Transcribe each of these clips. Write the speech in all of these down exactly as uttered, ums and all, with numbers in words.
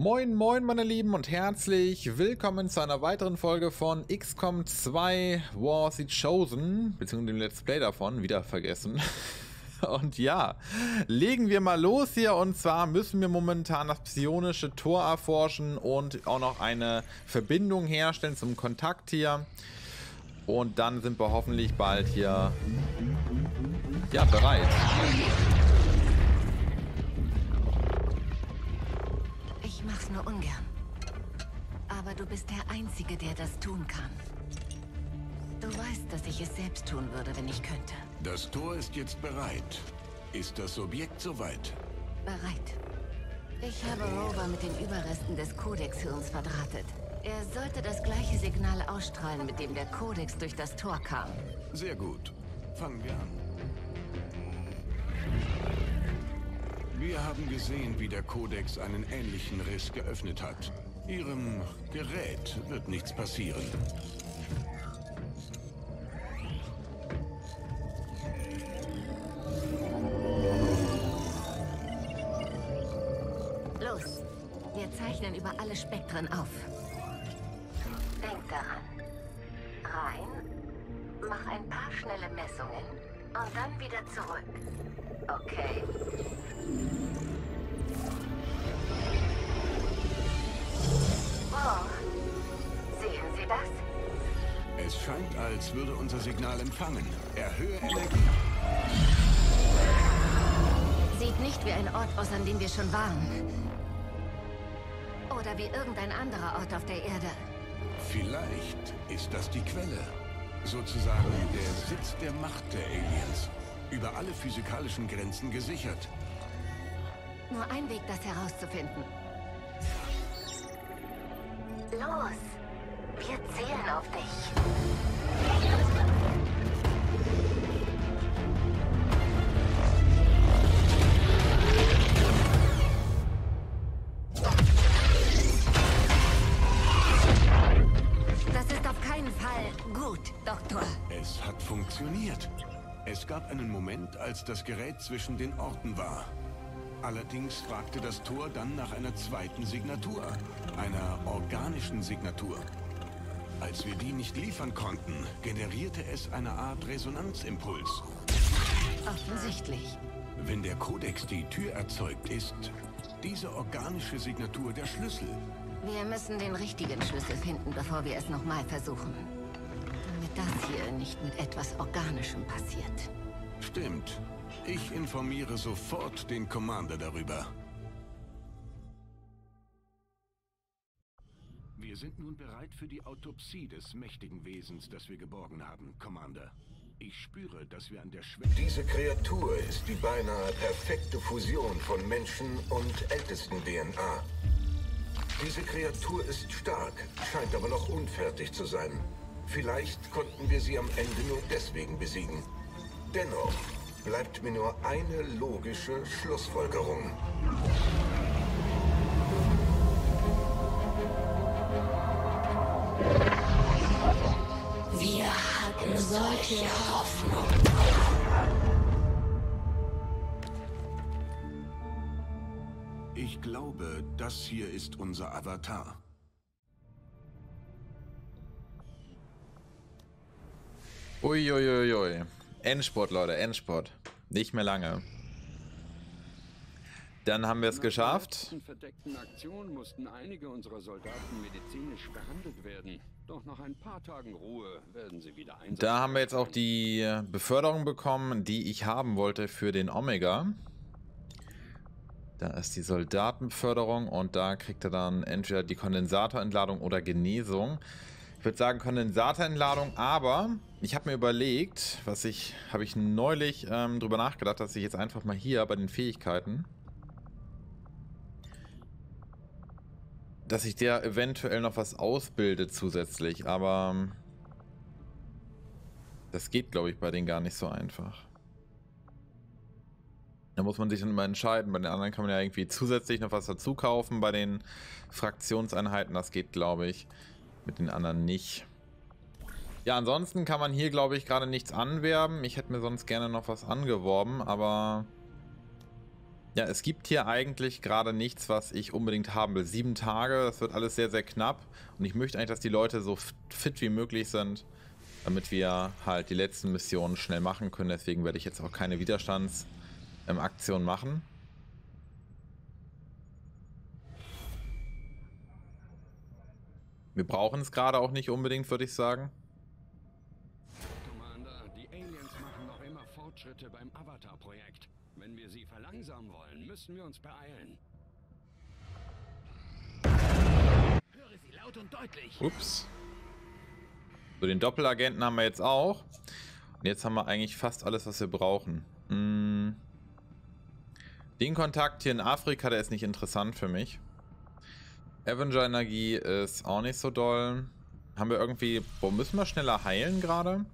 Moin moin meine Lieben und herzlich willkommen zu einer weiteren Folge von X COM zwei War of the Chosen, beziehungsweise dem Let's Play davon, wieder vergessen. Und ja, legen wir mal los hier, und zwar müssen wir momentan das psionische Tor erforschen und auch noch eine Verbindung herstellen zum Kontakt hier. Und dann sind wir hoffentlich bald hier, ja, bereit. Mach's nur ungern. Aber du bist der Einzige, der das tun kann. Du weißt, dass ich es selbst tun würde, wenn ich könnte. Das Tor ist jetzt bereit. Ist das Objekt soweit? Bereit. Ich habe Rover mit den Überresten des Kodex-Hirns verdrahtet. Er sollte das gleiche Signal ausstrahlen, mit dem der Kodex durch das Tor kam. Sehr gut. Fangen wir an. Wir haben gesehen, wie der Kodex einen ähnlichen Riss geöffnet hat. Ihrem Gerät wird nichts passieren. Los, wir zeichnen über alle Spektren auf. Denk daran. Rein, mach ein paar schnelle Messungen und dann wieder zurück. Okay. Wow. Sehen Sie das? Es scheint, als würde unser Signal empfangen. Erhöhe Energie. Sieht nicht wie ein Ort aus, an dem wir schon waren. Oder wie irgendein anderer Ort auf der Erde. Vielleicht ist das die Quelle. Sozusagen der Sitz der Macht der Aliens. Über alle physikalischen Grenzen gesichert. Nur ein Weg, das herauszufinden. Los! Wir zählen auf dich. Das ist auf keinen Fall gut, Doktor. Es hat funktioniert. Es gab einen Moment, als das Gerät zwischen den Orten war. Allerdings fragte das Tor dann nach einer zweiten Signatur, einer organischen Signatur. Als wir die nicht liefern konnten, generierte es eine Art Resonanzimpuls. Offensichtlich. Wenn der Kodex die Tür erzeugt, ist diese organische Signatur der Schlüssel. Wir müssen den richtigen Schlüssel finden, bevor wir es nochmal versuchen. Damit das hier nicht mit etwas Organischem passiert. Stimmt. Ich informiere sofort den Commander darüber. Wir sind nun bereit für die Autopsie des mächtigen Wesens, das wir geborgen haben, Commander. Ich spüre, dass wir an der Schwelle... Diese Kreatur ist die beinahe perfekte Fusion von Menschen- und Ältesten-D N A. Diese Kreatur ist stark, scheint aber noch unfertig zu sein. Vielleicht konnten wir sie am Ende nur deswegen besiegen. Dennoch... bleibt mir nur eine logische Schlussfolgerung. Wir hatten solche Hoffnung. Ich glaube, das hier ist unser Avatar. Uiuiuiui. Ui, ui. Endspurt, Leute, Endspurt. Nicht mehr lange. Dann haben wir es geschafft. Nach der letzten verdeckten Aktion mussten einige unserer Soldaten medizinisch behandelt werden. Doch nach ein paar Tagen Ruhe werden sie wieder einsetzen. Da haben wir jetzt auch die Beförderung bekommen, die ich haben wollte für den Omega. Da ist die Soldatenbeförderung und da kriegt er dann entweder die Kondensatorentladung oder Genesung. Ich würde sagen Kondensatorentladung, aber ich habe mir überlegt, was ich, habe ich neulich ähm, drüber nachgedacht, dass ich jetzt einfach mal hier bei den Fähigkeiten, dass ich der eventuell noch was ausbilde zusätzlich, aber ähm, das geht, glaube ich, bei denen gar nicht so einfach. Da muss man sich dann immer entscheiden, bei den anderen kann man ja irgendwie zusätzlich noch was dazu kaufen, bei den Fraktionseinheiten, das geht, glaube ich, mit den anderen nicht. Ja, ansonsten kann man hier, glaube ich, gerade nichts anwerben. Ich hätte mir sonst gerne noch was angeworben, aber... Ja, es gibt hier eigentlich gerade nichts, was ich unbedingt haben will. Sieben Tage, das wird alles sehr, sehr knapp. Und ich möchte eigentlich, dass die Leute so fit wie möglich sind, damit wir halt die letzten Missionen schnell machen können. Deswegen werde ich jetzt auch keine Widerstandsaktion machen. Wir brauchen es gerade auch nicht unbedingt, würde ich sagen. Commander, die Aliens machen noch immer Fortschritte beim Avatar-Projekt. Wenn wir sie verlangsamen wollen, müssen wir uns beeilen. Höre sie laut und deutlich. Ups. So, den Doppelagenten haben wir jetzt auch. Und jetzt haben wir eigentlich fast alles, was wir brauchen. Hm. Den Kontakt hier in Afrika, der ist nicht interessant für mich. Avenger-Energie ist auch nicht so doll. Haben wir irgendwie... Wo müssen wir schneller heilen gerade?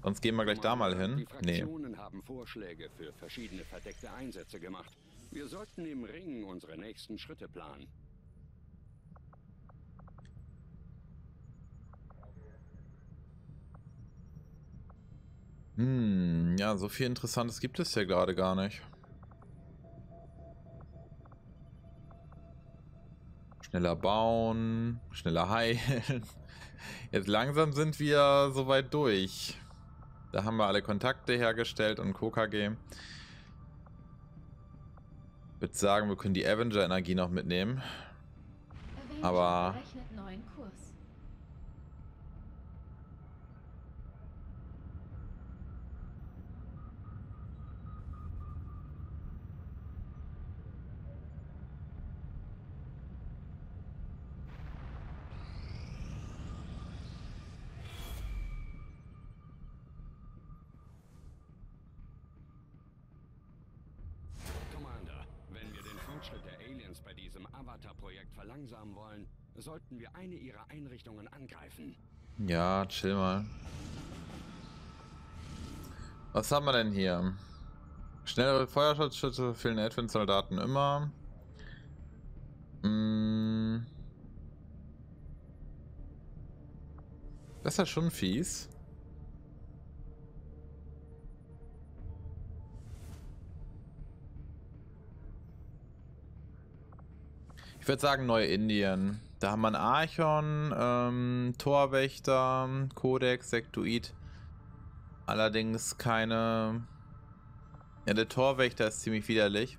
Sonst gehen wir gleich da mal hin. Die Fraktionen nee. haben Vorschläge für verschiedene verdeckte Einsätze gemacht. Wir sollten im Ring unsere nächsten Schritte planen. Hm, ja, so viel Interessantes gibt es ja gerade gar nicht. Schneller bauen, schneller heilen. Jetzt langsam sind wir soweit durch. Da haben wir alle Kontakte hergestellt und K K G. Ich würde sagen, wir können die Avenger-Energie noch mitnehmen. Aber... verlangsamen wollen, sollten wir eine ihrer Einrichtungen angreifen. Ja, chill mal. Was haben wir denn hier? Schnellere Feuerschutzschütze fehlen Advent-Soldaten immer. Hm. Das ist ja schon fies. Ich würde sagen Neu-Indien. Da haben wir einen Archon, ähm, Torwächter, Kodex, Sektoid. Allerdings keine... Ja, der Torwächter ist ziemlich widerlich.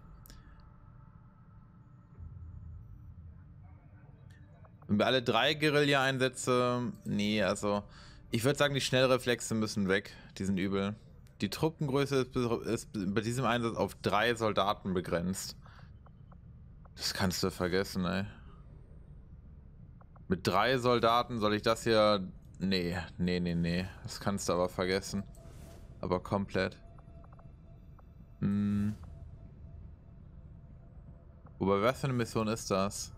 Wenn wir alle drei Guerilla-Einsätze... Nee, also... Ich würde sagen, die Schnellreflexe müssen weg. Die sind übel. Die Truppengröße ist bei diesem Einsatz auf drei Soldaten begrenzt. Das kannst du vergessen, ey. Mit drei Soldaten soll ich das hier... Nee, nee, nee, nee. Das kannst du aber vergessen. Aber komplett. Hm. Wobei, was für eine Mission ist das?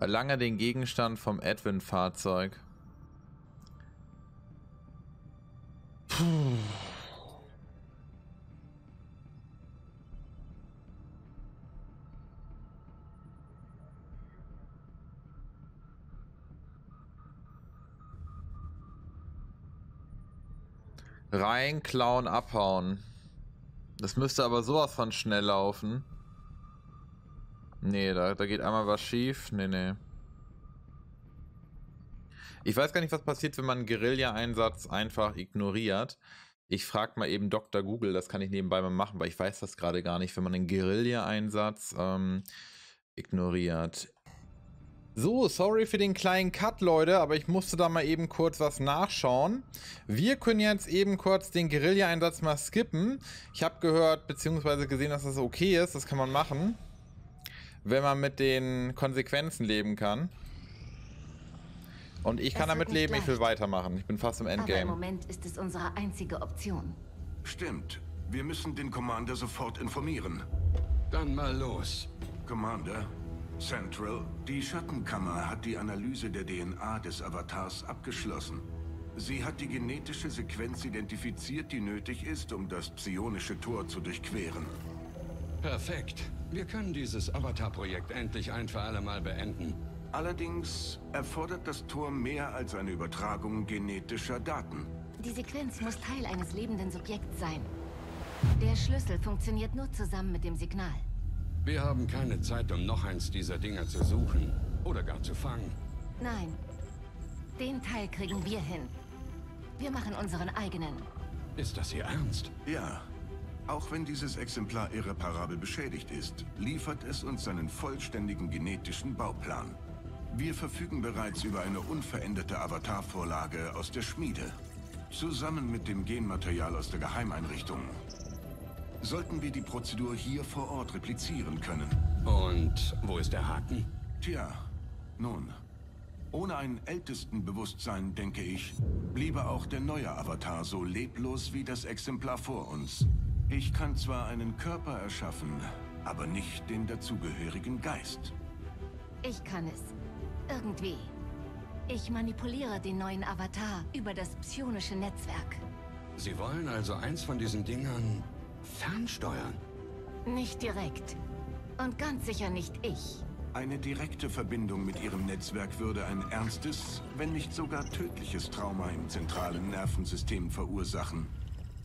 Erlange den Gegenstand vom Advent-Fahrzeug. Puh. Rein, klauen, abhauen. Das müsste aber sowas von schnell laufen. Nee, da, da geht einmal was schief. Nee, nee. Ich weiß gar nicht, was passiert, wenn man einen Guerilla-Einsatz einfach ignoriert. Ich frage mal eben Doktor Google, das kann ich nebenbei mal machen, weil ich weiß das gerade gar nicht, wenn man einen Guerilla-Einsatz ähm, ignoriert. So, sorry für den kleinen Cut, Leute, aber ich musste da mal eben kurz was nachschauen. Wir können jetzt eben kurz den Guerilla-Einsatz mal skippen. Ich habe gehört bzw. gesehen, dass das okay ist. Das kann man machen, wenn man mit den Konsequenzen leben kann. Und ich kann damit leben, ich will weitermachen. Ich bin fast im Endgame. Aber im Moment ist es unsere einzige Option. Stimmt. Wir müssen den Commander sofort informieren. Dann mal los. Commander... Central, die Schattenkammer hat die Analyse der D N A des Avatars abgeschlossen. Sie hat die genetische Sequenz identifiziert, die nötig ist, um das psionische Tor zu durchqueren. Perfekt. Wir können dieses Avatar-Projekt endlich ein für alle Mal beenden. Allerdings erfordert das Tor mehr als eine Übertragung genetischer Daten. Die Sequenz muss Teil eines lebenden Subjekts sein. Der Schlüssel funktioniert nur zusammen mit dem Signal. Wir haben keine Zeit, um noch eins dieser Dinger zu suchen. Oder gar zu fangen. Nein. Den Teil kriegen wir hin. Wir machen unseren eigenen. Ist das Ihr Ernst? Ja. Auch wenn dieses Exemplar irreparabel beschädigt ist, liefert es uns seinen vollständigen genetischen Bauplan. Wir verfügen bereits über eine unveränderte Avatar-Vorlage aus der Schmiede. Zusammen mit dem Genmaterial aus der Geheimeinrichtung. Sollten wir die Prozedur hier vor Ort replizieren können. Und wo ist der Haken? Tja, nun. Ohne ein Ältestenbewusstsein, denke ich, bliebe auch der neue Avatar so leblos wie das Exemplar vor uns. Ich kann zwar einen Körper erschaffen, aber nicht den dazugehörigen Geist. Ich kann es. Irgendwie. Ich manipuliere den neuen Avatar über das psionische Netzwerk. Sie wollen also eins von diesen Dingern fernsteuern? Nicht direkt. Und ganz sicher nicht ich. Eine direkte Verbindung mit Ihrem Netzwerk würde ein ernstes, wenn nicht sogar tödliches Trauma im zentralen Nervensystem verursachen.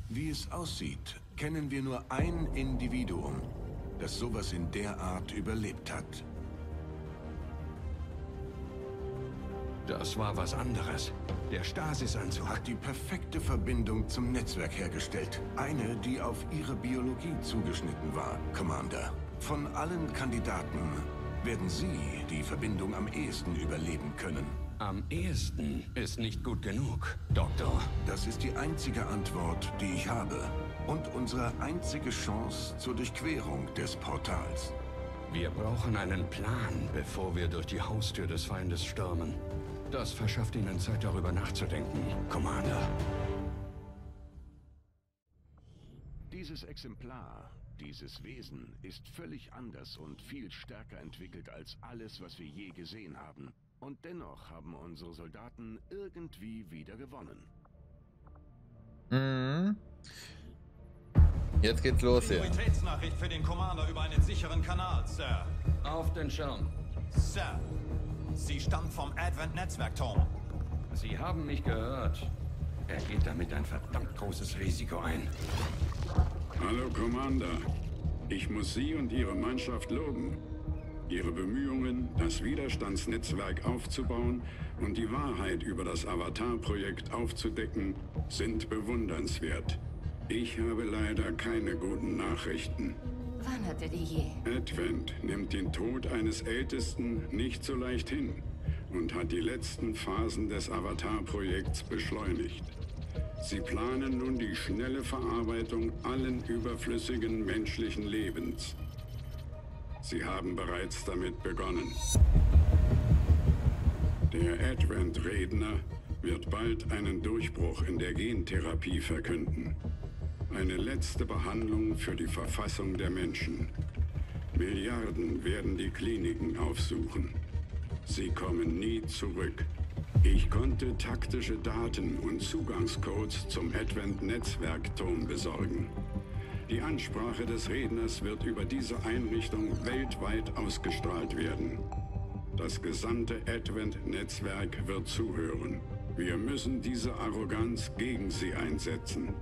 Wie es aussieht, kennen wir nur ein Individuum, das sowas in der Art überlebt hat. Das war was anderes. Der Stasisanzug hat die perfekte Verbindung zum Netzwerk hergestellt. Eine, die auf Ihre Biologie zugeschnitten war, Commander. Von allen Kandidaten werden Sie die Verbindung am ehesten überleben können. Am ehesten ist nicht gut genug, Doktor. Das ist die einzige Antwort, die ich habe. Und unsere einzige Chance zur Durchquerung des Portals. Wir brauchen einen Plan, bevor wir durch die Haustür des Feindes stürmen. Das verschafft Ihnen Zeit, darüber nachzudenken, Commander. Dieses Exemplar, dieses Wesen, ist völlig anders und viel stärker entwickelt als alles, was wir je gesehen haben. Und dennoch haben unsere Soldaten irgendwie wieder gewonnen. Mhm. Jetzt geht's los hier. Prioritätsnachricht für den Commander über einen sicheren Kanal, Sir. Auf den Schirm. Sir. Sie stammt vom Advent-Netzwerk-Turm. Sie haben mich gehört. Er geht damit ein verdammt großes Risiko ein. Hallo, Commander. Ich muss Sie und Ihre Mannschaft loben. Ihre Bemühungen, das Widerstandsnetzwerk aufzubauen und die Wahrheit über das Avatar-Projekt aufzudecken, sind bewundernswert. Ich habe leider keine guten Nachrichten. Wann hatte die je? Advent nimmt den Tod eines Ältesten nicht so leicht hin und hat die letzten Phasen des Avatar-Projekts beschleunigt. Sie planen nun die schnelle Verarbeitung allen überflüssigen menschlichen Lebens. Sie haben bereits damit begonnen. Der Advent-Redner wird bald einen Durchbruch in der Gentherapie verkünden. Eine letzte Behandlung für die Verfassung der Menschen. Milliarden werden die Kliniken aufsuchen. Sie kommen nie zurück. Ich konnte taktische Daten und Zugangscodes zum Advent-Netzwerk-Turm besorgen. Die Ansprache des Redners wird über diese Einrichtung weltweit ausgestrahlt werden. Das gesamte Advent-Netzwerk wird zuhören. Wir müssen diese Arroganz gegen sie einsetzen.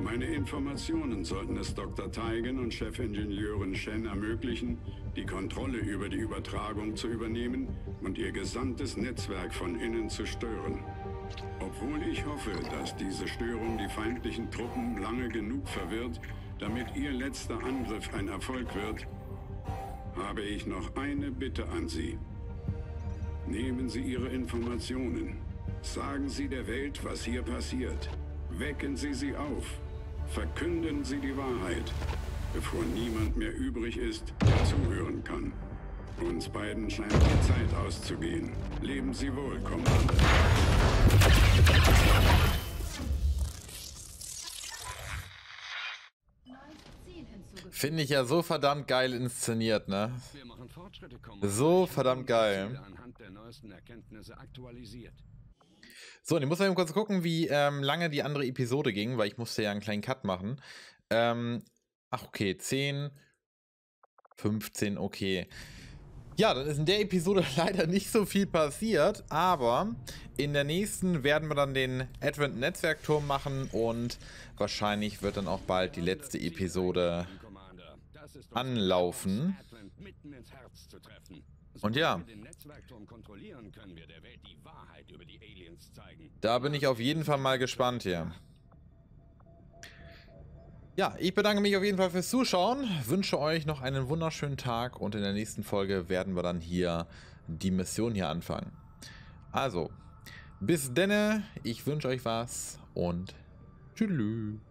Meine Informationen sollten es Doktor Tygan und Chefingenieurin Shen ermöglichen, die Kontrolle über die Übertragung zu übernehmen und ihr gesamtes Netzwerk von innen zu stören. Obwohl ich hoffe, dass diese Störung die feindlichen Truppen lange genug verwirrt, damit ihr letzter Angriff ein Erfolg wird, habe ich noch eine Bitte an Sie. Nehmen Sie Ihre Informationen. Sagen Sie der Welt, was hier passiert. Wecken Sie sie auf. Verkünden Sie die Wahrheit, bevor niemand mehr übrig ist, der zuhören kann. Uns beiden scheint die Zeit auszugehen. Leben Sie wohl, Commander. Finde ich ja so verdammt geil inszeniert, ne? So verdammt geil. So, und ich muss mal eben kurz gucken, wie ähm, lange die andere Episode ging, weil ich musste ja einen kleinen Cut machen. Ähm, ach, okay, zehn, fünfzehn, okay. Ja, dann ist in der Episode leider nicht so viel passiert, aber in der nächsten werden wir dann den Advent-Netzwerk-Turm machen und wahrscheinlich wird dann auch bald die letzte Episode anlaufen. Und ja, da bin ich auf jeden Fall mal gespannt hier. Ja, ich bedanke mich auf jeden Fall fürs Zuschauen, wünsche euch noch einen wunderschönen Tag und in der nächsten Folge werden wir dann hier die Mission hier anfangen. Also, bis denne, ich wünsche euch was und tschüss.